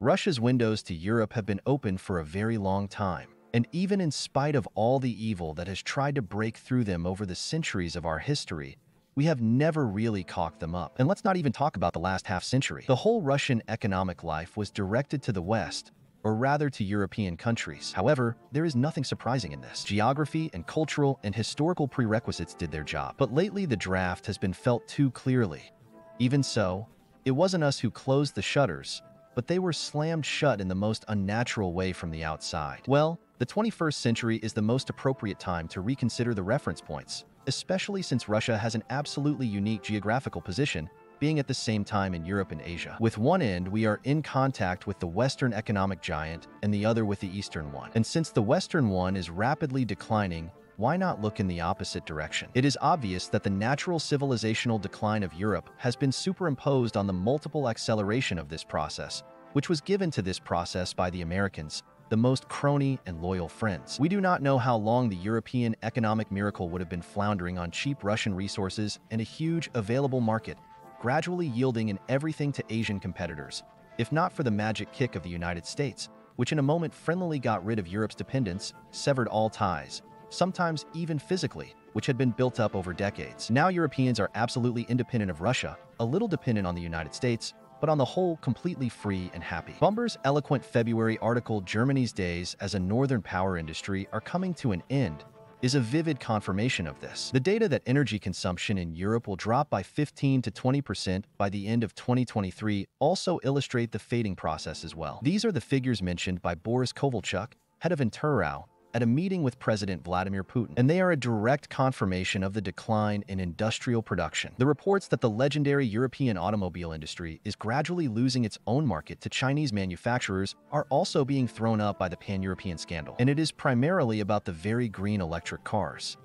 Russia's windows to Europe have been open for a very long time, and even in spite of all the evil that has tried to break through them over the centuries of our history, we have never really cocked them up. And let's not even talk about the last half century. The whole Russian economic life was directed to the West, or rather to European countries. However, there is nothing surprising in this. Geography and cultural and historical prerequisites did their job. But lately the draft has been felt too clearly. Even so, it wasn't us who closed the shutters, but they were slammed shut in the most unnatural way from the outside. Well, the 21st century is the most appropriate time to reconsider the reference points, especially since Russia has an absolutely unique geographical position, being at the same time in Europe and Asia. With one end, we are in contact with the Western economic giant and the other with the Eastern one. And since the Western one is rapidly declining, why not look in the opposite direction? It is obvious that the natural civilizational decline of Europe has been superimposed on the multiple acceleration of this process, which was given to this process by the Americans, the most crony and loyal friends. We do not know how long the European economic miracle would have been floundering on cheap Russian resources and a huge available market, gradually yielding in everything to Asian competitors, if not for the magic kick of the United States, which in a moment friendlily got rid of Europe's dependence, severed all ties, sometimes even physically, which had been built up over decades. Now Europeans are absolutely independent of Russia, a little dependent on the United States, but on the whole completely free and happy. Bomber's eloquent February article, "Germany's days as a northern power industry are coming to an end," is a vivid confirmation of this. The data that energy consumption in Europe will drop by 15 to 20% by the end of 2023 also illustrate the fading process as well. These are the figures mentioned by Boris Kovalchuk, head of Inter RAO, at a meeting with President Vladimir Putin, and they are a direct confirmation of the decline in industrial production. The reports that the legendary European automobile industry is gradually losing its own market to Chinese manufacturers are also being thrown up by the pan-European scandal, and it is primarily about the very green electric cars.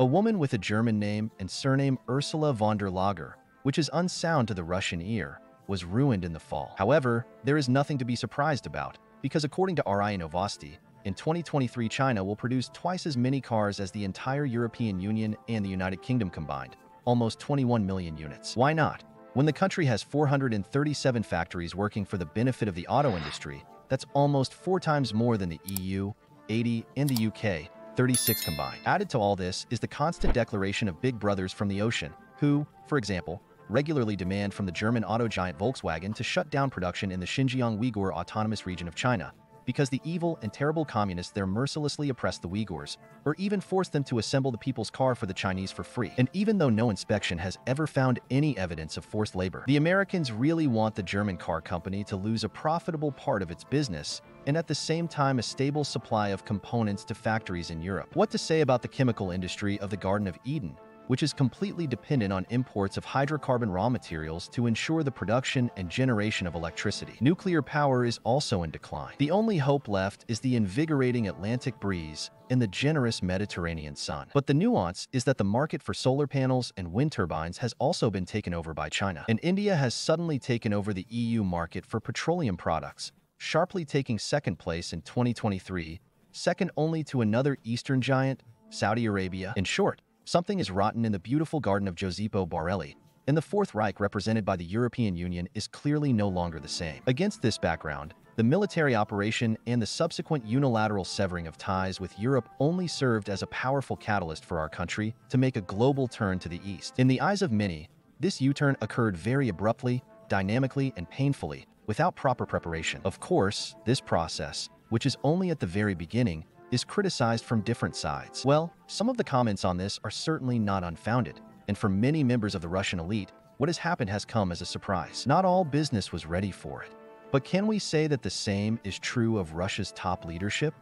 A woman with a German name and surname, Ursula von der Leyen, which is unsound to the Russian ear, was ruined in the fall. However, there is nothing to be surprised about, because according to RIA Novosti, in 2023, China will produce twice as many cars as the entire European Union and the United Kingdom combined, almost 21 million units. Why not? When the country has 437 factories working for the benefit of the auto industry, that's almost 4 times more than the EU, 80, and the UK, 36 combined. Added to all this is the constant declaration of big brothers from the ocean, who, for example, regularly demand from the German auto giant Volkswagen to shut down production in the Xinjiang Uyghur Autonomous Region of China, because the evil and terrible communists there mercilessly oppressed the Uyghurs, or even forced them to assemble the people's car for the Chinese for free. And even though no inspection has ever found any evidence of forced labor, the Americans really want the German car company to lose a profitable part of its business, and at the same time a stable supply of components to factories in Europe. What to say about the chemical industry of the Garden of Eden, which is completely dependent on imports of hydrocarbon raw materials to ensure the production and generation of electricity. Nuclear power is also in decline. The only hope left is the invigorating Atlantic breeze and the generous Mediterranean sun. But the nuance is that the market for solar panels and wind turbines has also been taken over by China. And India has suddenly taken over the EU market for petroleum products, sharply taking second place in 2023, second only to another Eastern giant, Saudi Arabia. In short, something is rotten in the beautiful garden of Giuseppe Borelli, and the Fourth Reich represented by the European Union is clearly no longer the same. Against this background, the military operation and the subsequent unilateral severing of ties with Europe only served as a powerful catalyst for our country to make a global turn to the east. In the eyes of many, this U-turn occurred very abruptly, dynamically, and painfully, without proper preparation. Of course, this process, which is only at the very beginning, is criticized from different sides. Well, some of the comments on this are certainly not unfounded, and for many members of the Russian elite, what has happened has come as a surprise. Not all business was ready for it. But can we say that the same is true of Russia's top leadership?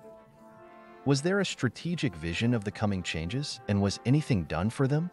Was there a strategic vision of the coming changes, and was anything done for them?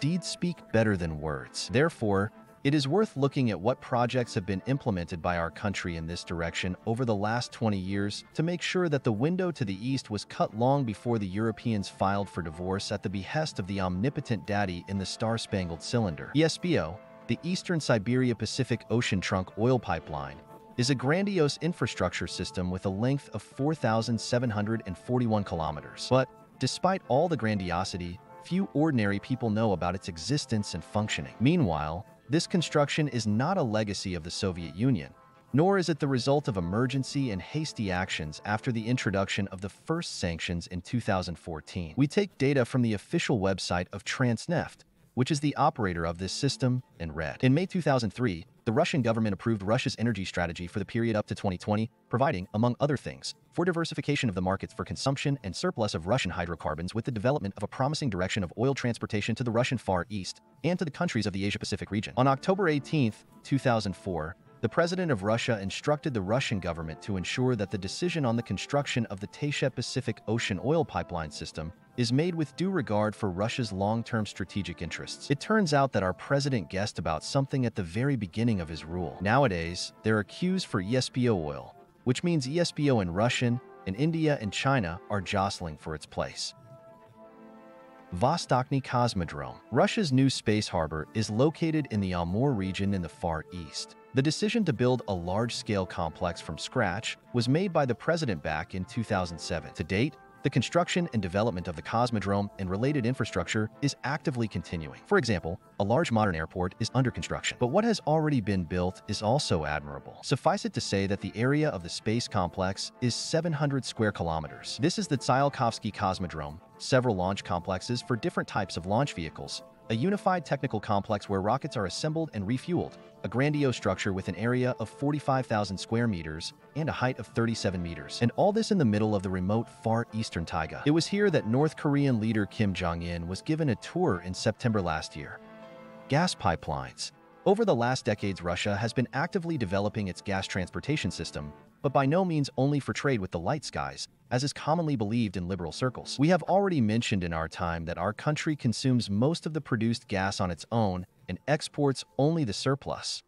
Deeds speak better than words. Therefore, it is worth looking at what projects have been implemented by our country in this direction over the last 20 years to make sure that the window to the east was cut long before the Europeans filed for divorce at the behest of the omnipotent daddy in the Star-Spangled Cylinder. ESPO, the Eastern Siberia Pacific Ocean Trunk Oil Pipeline, is a grandiose infrastructure system with a length of 4,741 kilometers. But despite all the grandiosity, few ordinary people know about its existence and functioning. Meanwhile, this construction is not a legacy of the Soviet Union, nor is it the result of emergency and hasty actions after the introduction of the first sanctions in 2014. We take data from the official website of Transneft, which is the operator of this system, and read. In May 2003, the Russian government approved Russia's energy strategy for the period up to 2020, providing, among other things, for diversification of the markets for consumption and surplus of Russian hydrocarbons with the development of a promising direction of oil transportation to the Russian Far East and to the countries of the Asia-Pacific region. On October 18, 2004, the president of Russia instructed the Russian government to ensure that the decision on the construction of the Tayshet-Pacific Ocean oil pipeline system is made with due regard for Russia's long-term strategic interests. It turns out that our president guessed about something at the very beginning of his rule. Nowadays, there are queues for ESPO oil, which means ESPO in Russian, and India and China are jostling for its place. Vostochny Cosmodrome. Russia's new space harbor is located in the Amur region in the Far East. The decision to build a large-scale complex from scratch was made by the president back in 2007. To date, the construction and development of the Cosmodrome and related infrastructure is actively continuing. For example, a large modern airport is under construction. But what has already been built is also admirable. Suffice it to say that the area of the space complex is 700 square kilometers. This is the Tsiolkovsky Cosmodrome, several launch complexes for different types of launch vehicles, a unified technical complex where rockets are assembled and refueled, a grandiose structure with an area of 45,000 square meters and a height of 37 meters. And all this in the middle of the remote Far Eastern taiga. It was here that North Korean leader Kim Jong Un was given a tour in September last year. Gas pipelines. Over the last decades, Russia has been actively developing its gas transportation system, but by no means only for trade with the light skies, as is commonly believed in liberal circles. We have already mentioned in our time that our country consumes most of the produced gas on its own and exports only the surplus.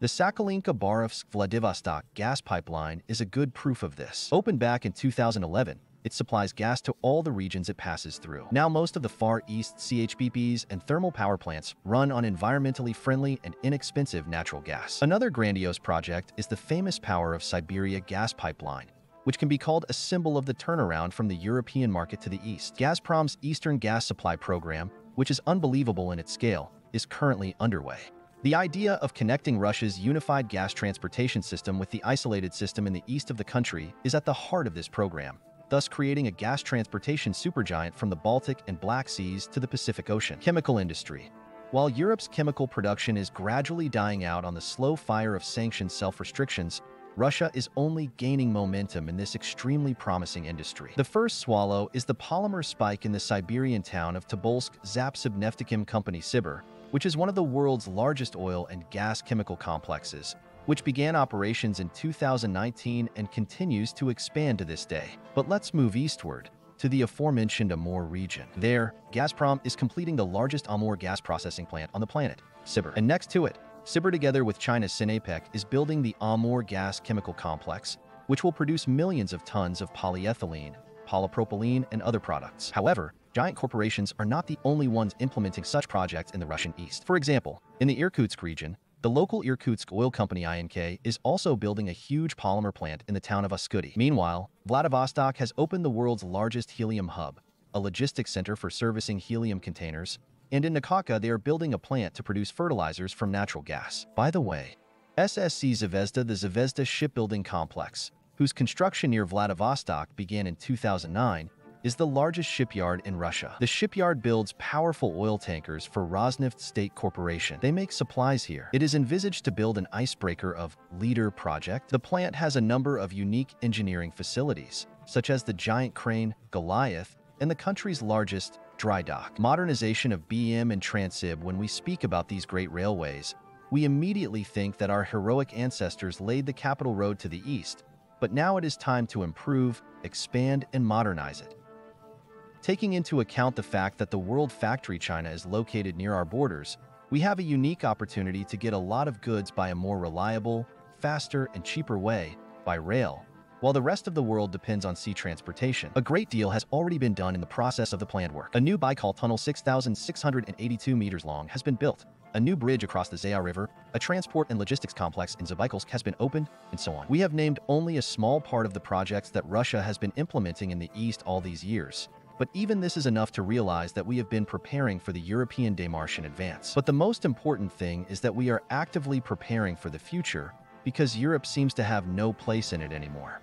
The Sakhalin-Khabarovsk-Vladivostok gas pipeline is a good proof of this. Opened back in 2011, it supplies gas to all the regions it passes through. Now most of the Far East CHPPs and thermal power plants run on environmentally friendly and inexpensive natural gas. Another grandiose project is the famous Power of Siberia gas pipeline, which can be called a symbol of the turnaround from the European market to the East. Gazprom's Eastern Gas Supply Program, which is unbelievable in its scale, is currently underway. The idea of connecting Russia's unified gas transportation system with the isolated system in the east of the country is at the heart of this program, thus creating a gas transportation supergiant from the Baltic and Black Seas to the Pacific Ocean. Chemical industry. While Europe's chemical production is gradually dying out on the slow fire of sanctioned self-restrictions, Russia is only gaining momentum in this extremely promising industry. The first swallow is the polymer spike in the Siberian town of Tobolsk ZapSibneftekhim company Sibur, which is one of the world's largest oil and gas chemical complexes, which began operations in 2019 and continues to expand to this day. But let's move eastward to the aforementioned Amur region. There, Gazprom is completing the largest Amur gas processing plant on the planet, Sibur. And next to it, Sibur, together with China's Sinepec, is building the Amur gas chemical complex, which will produce millions of tons of polyethylene, polypropylene, and other products. However, giant corporations are not the only ones implementing such projects in the Russian East. For example, in the Irkutsk region, the local Irkutsk oil company INK is also building a huge polymer plant in the town of Uskudi. Meanwhile, Vladivostok has opened the world's largest helium hub, a logistics center for servicing helium containers, and in Nakhaka they are building a plant to produce fertilizers from natural gas. By the way, SSC Zvezda, the Zvezda shipbuilding complex, whose construction near Vladivostok began in 2009, is the largest shipyard in Russia. The shipyard builds powerful oil tankers for Rosneft State Corporation. They make supplies here. It is envisaged to build an icebreaker of Leader project. The plant has a number of unique engineering facilities, such as the giant crane, Goliath, and the country's largest dry dock. Modernization of BM and Transib. When we speak about these great railways, we immediately think that our heroic ancestors laid the capital road to the east, but now it is time to improve, expand, and modernize it. Taking into account the fact that the world factory China is located near our borders, we have a unique opportunity to get a lot of goods by a more reliable, faster, and cheaper way, by rail, while the rest of the world depends on sea transportation. A great deal has already been done in the process of the planned work. A new Baikal tunnel 6,682 meters long has been built, a new bridge across the Zaya River, a transport and logistics complex in Zabaikal has been opened, and so on. We have named only a small part of the projects that Russia has been implementing in the East all these years. But even this is enough to realize that we have been preparing for the European démarche in advance. But the most important thing is that we are actively preparing for the future because Europe seems to have no place in it anymore.